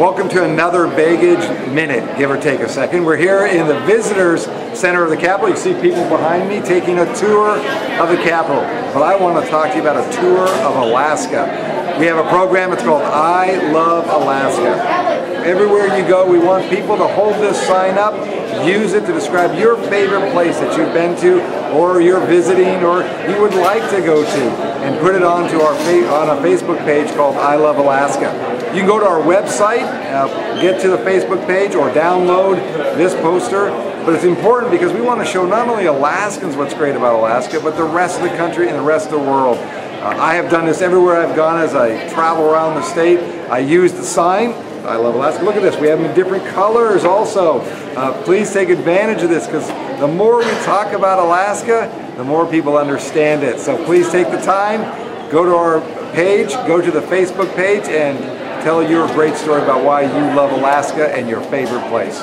Welcome to another Begich Minute, give or take a second. We're here in the Visitor's Center of the Capitol. You see people behind me taking a tour of the Capitol. But I want to talk to you about a tour of Alaska. We have a program, it's called I Love Alaska. Everywhere you go, we want people to hold this sign up, use it to describe your favorite place that you've been to, or you're visiting, or you would like to go to, and put it onto on a Facebook page called I Love Alaska. You can go to our website, get to the Facebook page, or download this poster. But it's important because we want to show not only Alaskans what's great about Alaska, but the rest of the country and the rest of the world. I have done this everywhere I've gone as I travel around the state. I use the sign, I Love Alaska. Look at this, we have them in different colors also. Please take advantage of this, because the more we talk about Alaska, the more people understand it. So please take the time, go to our page, go to the Facebook page, and tell your great story about why you love Alaska and your favorite place.